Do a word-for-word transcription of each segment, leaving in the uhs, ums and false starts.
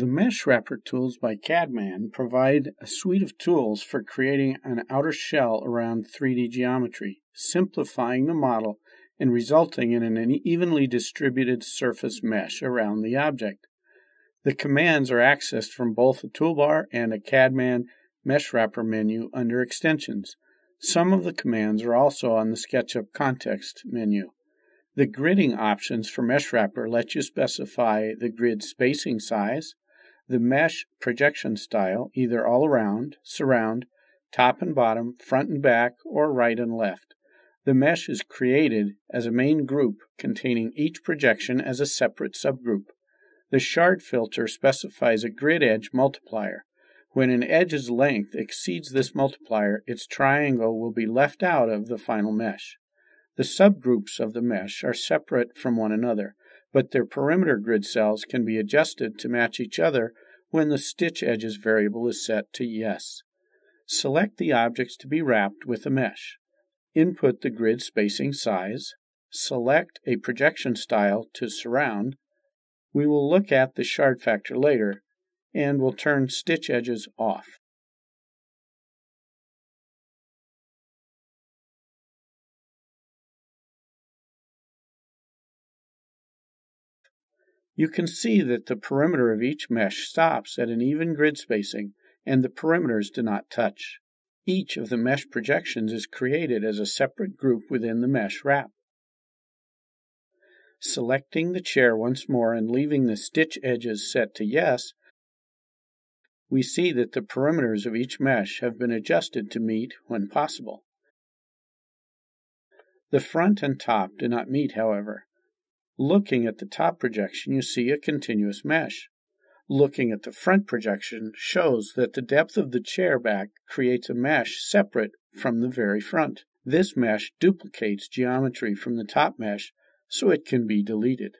The MeshWrapper tools by Cadman provide a suite of tools for creating an outer shell around three D geometry, simplifying the model and resulting in an evenly distributed surface mesh around the object. The commands are accessed from both a toolbar and a Cadman MeshWrapper menu under Extensions. Some of the commands are also on the SketchUp context menu. The gridding options for MeshWrapper let you specify the grid spacing size, the mesh projection style, either all around, surround, top and bottom, front and back, or right and left. The mesh is created as a main group containing each projection as a separate subgroup. The shard filter specifies a grid edge multiplier. When an edge's length exceeds this multiplier, its triangle will be left out of the final mesh. The subgroups of the mesh are separate from one another, but their perimeter grid cells can be adjusted to match each other when the stitch edges variable is set to yes. Select the objects to be wrapped with a mesh. Input the grid spacing size. Select a projection style to surround. We will look at the shard factor later, and we'll turn stitch edges off. You can see that the perimeter of each mesh stops at an even grid spacing, and the perimeters do not touch. Each of the mesh projections is created as a separate group within the mesh wrap. Selecting the chair once more and leaving the stitch edges set to yes, we see that the perimeters of each mesh have been adjusted to meet when possible. The front and top do not meet, however. Looking at the top projection, you see a continuous mesh. Looking at the front projection shows that the depth of the chair back creates a mesh separate from the very front. This mesh duplicates geometry from the top mesh, so it can be deleted.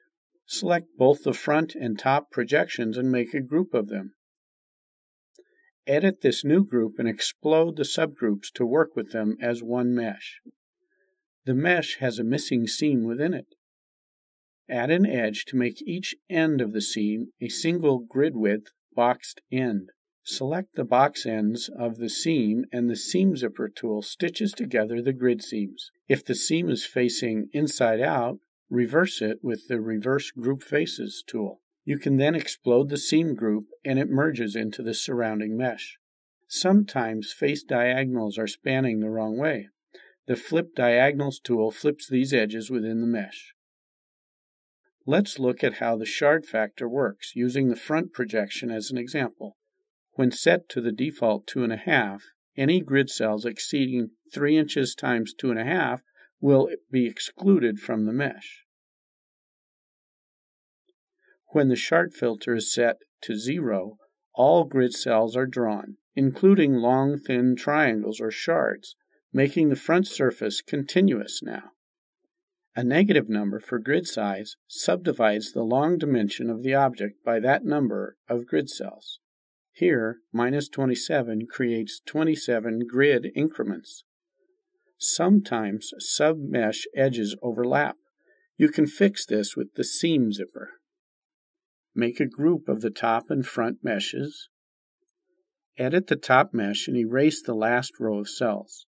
Select both the front and top projections and make a group of them. Edit this new group and explode the subgroups to work with them as one mesh. The mesh has a missing seam within it. Add an edge to make each end of the seam a single grid-width boxed end. Select the box ends of the seam, and the Seam Zipper tool stitches together the grid seams. If the seam is facing inside out, reverse it with the Reverse Group Faces tool. You can then explode the seam group and it merges into the surrounding mesh. Sometimes face diagonals are spanning the wrong way. The Flip Diagonals tool flips these edges within the mesh. Let's look at how the shard factor works using the front projection as an example. When set to the default two and a half, any grid cells exceeding three inches times two and a half will be excluded from the mesh. When the shard filter is set to zero, all grid cells are drawn, including long, thin triangles or shards, making the front surface continuous now. A negative number for grid size subdivides the long dimension of the object by that number of grid cells. Here, minus twenty-seven creates twenty-seven grid increments. Sometimes sub-mesh edges overlap. You can fix this with the Seam Zipper. Make a group of the top and front meshes. Edit the top mesh and erase the last row of cells.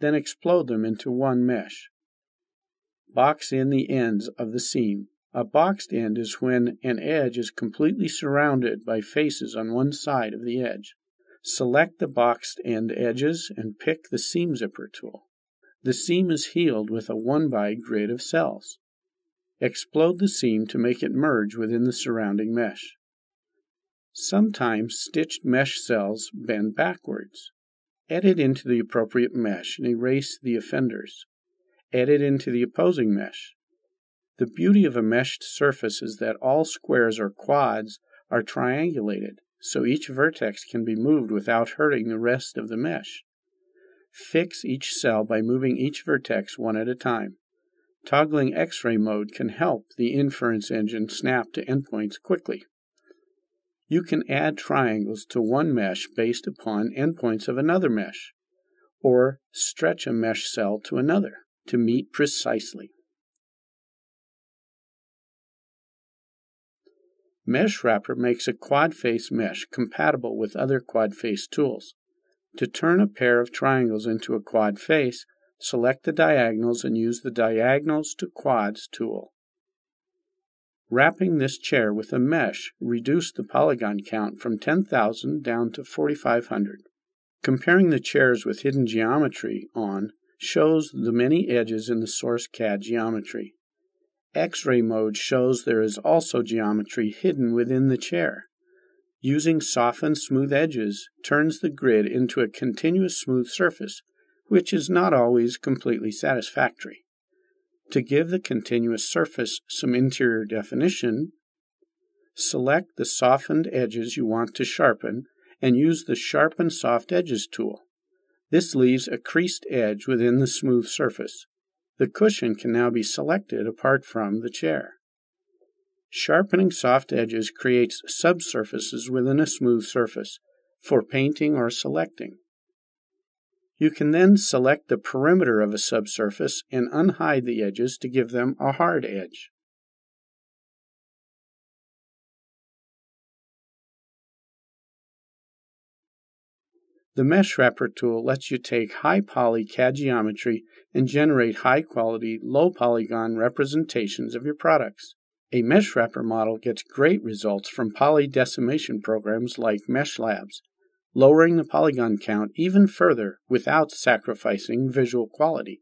Then explode them into one mesh. Box in the ends of the seam. A boxed end is when an edge is completely surrounded by faces on one side of the edge. Select the boxed end edges and pick the Seam Zipper tool. The seam is healed with a one by grid of cells. Explode the seam to make it merge within the surrounding mesh. Sometimes stitched mesh cells bend backwards. Edit into the appropriate mesh and erase the offenders. Edit into the opposing mesh. The beauty of a meshed surface is that all squares or quads are triangulated, so each vertex can be moved without hurting the rest of the mesh. Fix each cell by moving each vertex one at a time. Toggling X-ray mode can help the inference engine snap to endpoints quickly. You can add triangles to one mesh based upon endpoints of another mesh, or stretch a mesh cell to another to meet precisely. MeshWrapper makes a quad face mesh compatible with other quad face tools. To turn a pair of triangles into a quad face, select the diagonals and use the Diagonals to Quads tool. Wrapping this chair with a mesh reduced the polygon count from ten thousand down to forty-five hundred. Comparing the chairs with hidden geometry on shows the many edges in the source C A D geometry. X-ray mode shows there is also geometry hidden within the chair. Using softened smooth edges turns the grid into a continuous smooth surface, which is not always completely satisfactory. To give the continuous surface some interior definition, select the softened edges you want to sharpen and use the Sharpen Soft Edges tool. This leaves a creased edge within the smooth surface. The cushion can now be selected apart from the chair. Sharpening soft edges creates subsurfaces within a smooth surface for painting or selecting. You can then select the perimeter of a subsurface and unhide the edges to give them a hard edge. The MeshWrapper tool lets you take high-poly C A D geometry and generate high-quality, low-polygon representations of your products. A MeshWrapper model gets great results from poly decimation programs like Meshlabs, lowering the polygon count even further without sacrificing visual quality.